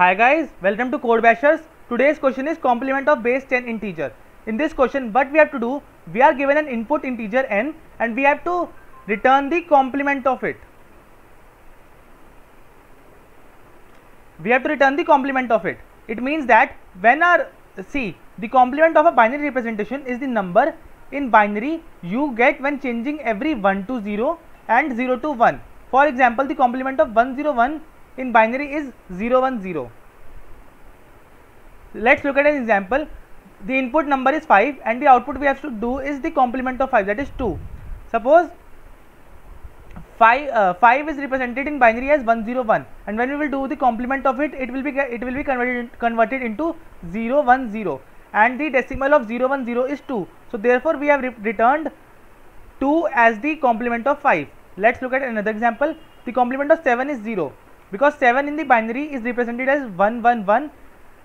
Hi guys, welcome to Code Bashers. Today's question is complement of base 10 integer. In this question, what we have to do, we are given an input integer n and we have to return the complement of it. It means that when the complement of a binary representation is the number in binary you get when changing every 1 to 0 and 0 to 1. For example, the complement of 101 in binary is 010. Let's look at an example. The input number is 5 and the output we have to do is the complement of 5, that is 2. Suppose 5 is represented in binary as 101, and when we will do the complement of it, it will be converted into 010, and the decimal of 010 is 2. So therefore we have returned 2 as the complement of 5. Let's look at another example. The complement of 7 is 0, because 7 in the binary is represented as 111,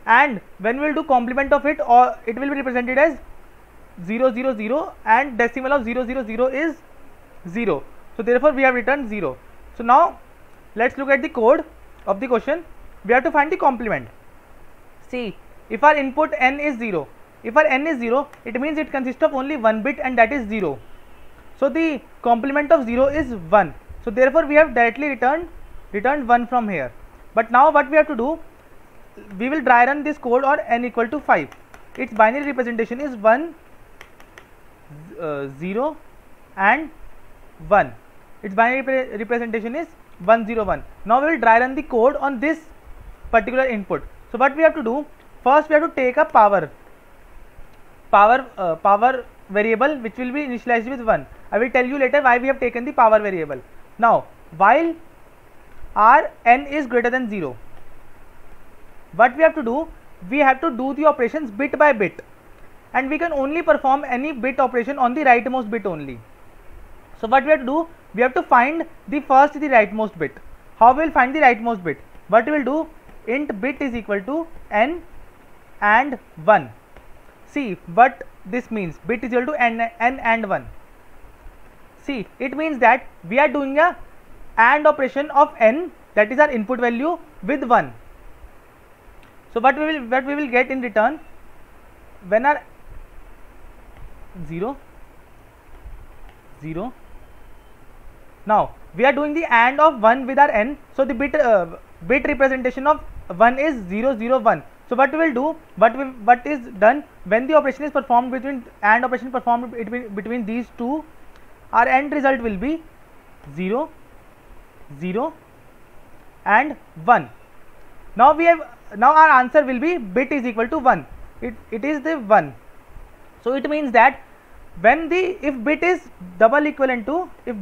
and when we will do complement of it, or it will be represented as 000, and decimal of 000 is 0. So therefore we have returned 0. So now let's look at the code of the question. We have to find the complement. See, if our input n is 0, it means it consists of only one bit, and that is 0. So the complement of 0 is 1. So therefore we have directly returned 1 from here. But now what we have to do, we will dry run this code on n equal to 5. Its binary representation is 1 0 and 1. Its binary representation is 101. Now we will dry run the code on this particular input. So what we have to do, first we have to take a power variable which will be initialized with 1. I will tell you later why we have taken the power variable. Now while our n is greater than 0, what we have to do, we have to do the operations bit by bit, and we can only perform any bit operation on the rightmost bit only. So what we have to do, we have to find the rightmost bit. How we will find the rightmost bit? What we will do, int bit is equal to n and 1. See what this means, bit is equal to n and 1. See, it means that we are doing a AND operation of n, that is our input value, with 1. So what we will get in return, when our 0 0. Now we are doing the AND of 1 with our n, so the bit representation of 1 is 001. So what we will do, what is done, when the operation is performed between these two, our end result will be 0 0 and 1. Now our answer will be bit is equal to 1. It is the 1. So it means that when if bit is double equivalent to 1,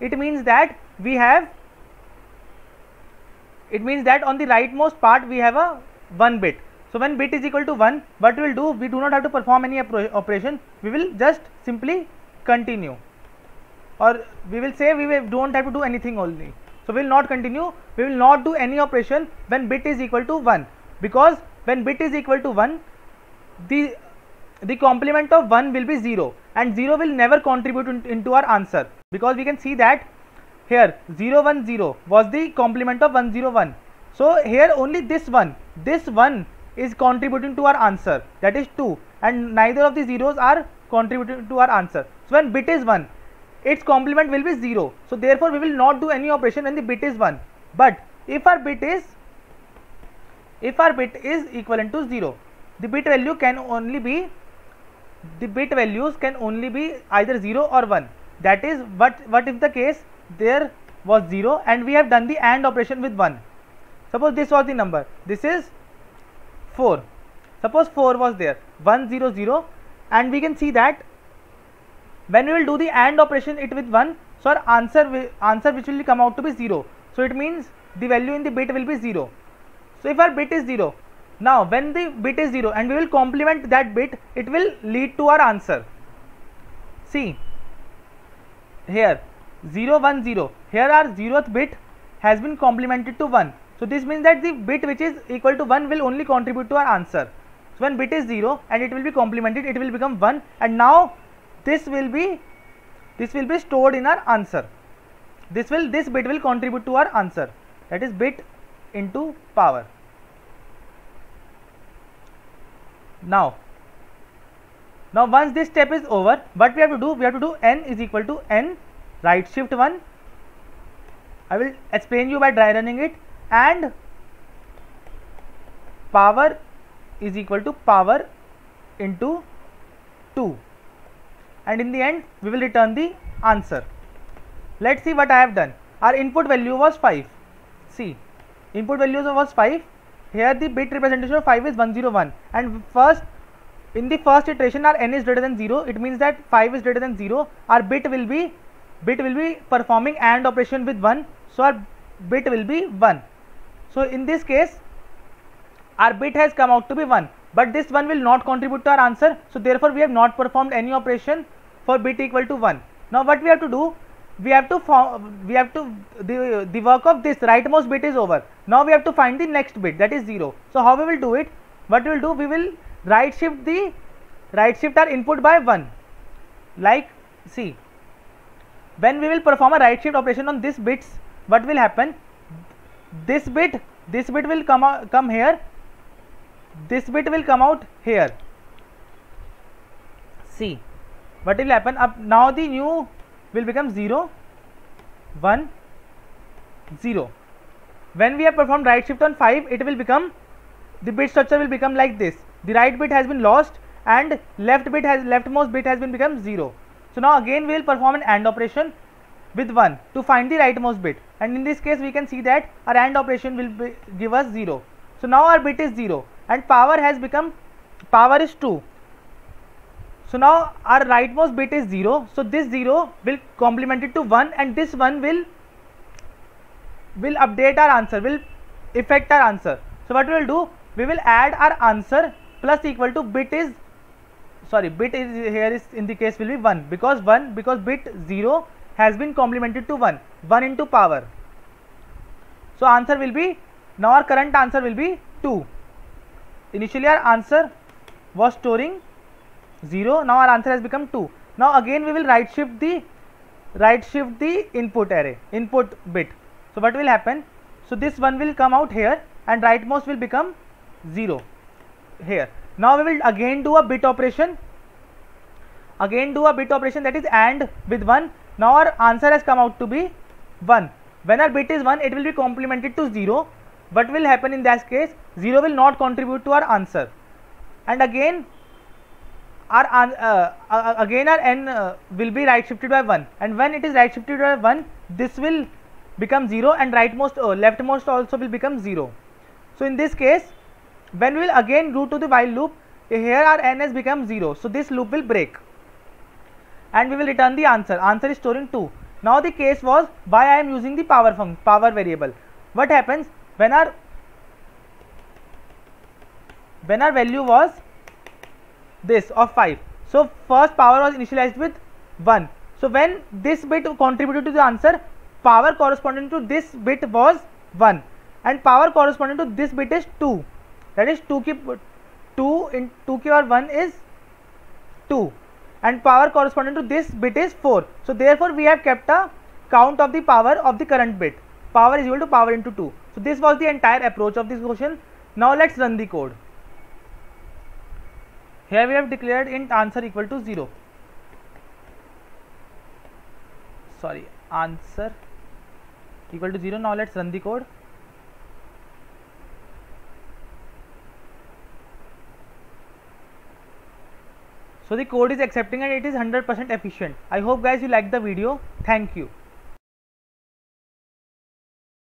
it means that on the rightmost part we have a 1 bit. So when bit is equal to 1, what we will do, we do not have to perform any operation. We will just simply continue, or we will say don't have to do anything only. So we will not continue, we will not do any operation when bit is equal to 1, because when bit is equal to 1, the complement of 1 will be 0, and 0 will never contribute into our answer, because we can see that here 010 was the complement of 101. So here only this 1 is contributing to our answer, that is 2, and neither of the zeros are contributing to our answer. So when bit is 1, its complement will be 0. So therefore we will not do any operation when the bit is 1. But if our bit is equivalent to 0, the bit values can only be either 0 or 1. That is what if the case there was 0 and we have done the AND operation with 1. Suppose this was the number, this is 4. Suppose 4 was there, 100, and we can see that when we will do the AND operation with 1, so our answer which will come out to be 0. So it means the value in the bit will be 0. So if our bit is 0, now when the bit is 0 and we will complement that bit, it will lead to our answer. See here 010, here our 0th bit has been complemented to 1. So this means that the bit which is equal to 1 will only contribute to our answer. So when bit is 0 and it will be complemented, it will become 1, and now this will be stored in our answer. This bit will contribute to our answer, that is bit into power. Now once this step is over, what we have to do? We have to do n is equal to n right shift 1. I will explain you by dry running it, and power is equal to power into 2, and in the end we will return the answer. Let's see what I have done. Our input value was 5. See, input value was 5. Here the bit representation of 5 is 101, and in the first iteration our n is greater than 0. It means that 5 is greater than 0. Our bit will be performing AND operation with 1, so our bit will be 1. So in this case our bit has come out to be 1, but this 1 will not contribute to our answer, so therefore we have not performed any operation for bit equal to 1. Now what we have to do? The work of this rightmost bit is over. Now we have to find the next bit, that is 0. So how we will do it? What we will do? We will right shift our input by 1. Like, see, when we will perform a right shift operation on this bits, what will happen? This bit will come here. This bit will come out here. See, what will happen? Up now the new will become 0, 1, 0. When we have performed right shift on 5, it will become, the bit structure will become like this. The right bit has been lost and leftmost bit has been become 0. So now again we will perform an AND operation with 1 to find the rightmost bit, and in this case we can see that our AND operation will give us 0. So now our bit is 0 and power is 2. So now our rightmost bit is 0, so this 0 will complement it to 1, and this 1 will update our answer, will affect our answer. So what we will do? We will add our answer plus equal to bit is here is in the case will be 1, because bit 0 has been complemented to 1 into power. So answer will be, now our current answer will be 2. Initially our answer was storing 0, now our answer has become 2. Now again we will right shift the input bit. So what will happen? So this 1 will come out here and rightmost will become 0 here. Now we will again do a bit operation, that is AND with 1. Now our answer has come out to be 1. When our bit is 1, it will be complemented to 0. What will happen in that case? 0 will not contribute to our answer, and again our n will be right shifted by 1, and when it is right shifted by 1, this will become 0 and leftmost also will become 0. So in this case, when we will again go to the while loop, here our n has become 0, so this loop will break and we will return the answer. Answer is storing 2. Now the case was why I am using the power variable. What happens when our value was this of 5? So first power was initialized with 1. So when this bit contributed to the answer, power corresponding to this bit was 1, and power corresponding to this bit is 2. That is 2 or 1 is 2, and power corresponding to this bit is 4. So therefore we have kept a count of the power of the current bit. Power is equal to power into 2. So this was the entire approach of this question. Now let's run the code. Here we have declared int answer equal to 0. Sorry, answer equal to 0. Now let's run the code. So the code is accepting and it is 100% efficient. I hope guys you liked the video. Thank you.